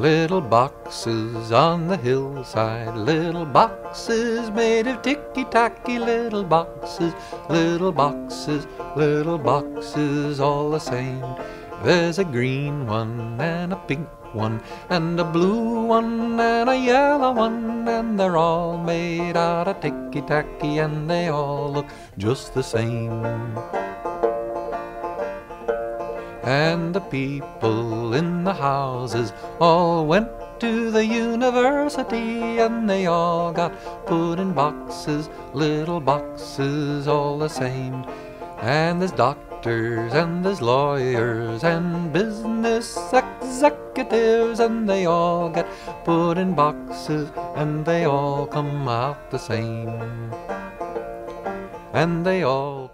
Little boxes on the hillside, little boxes made of ticky-tacky, little boxes, little boxes all the same. There's a green one and a pink one and a blue one and a yellow one, and they're all made out of ticky-tacky and they all look just the same. And the people in the houses all went to the university, and they all got put in boxes, little boxes all the same. And there's doctors and there's lawyers and business executives, and they all get put in boxes and they all come out the same. And they all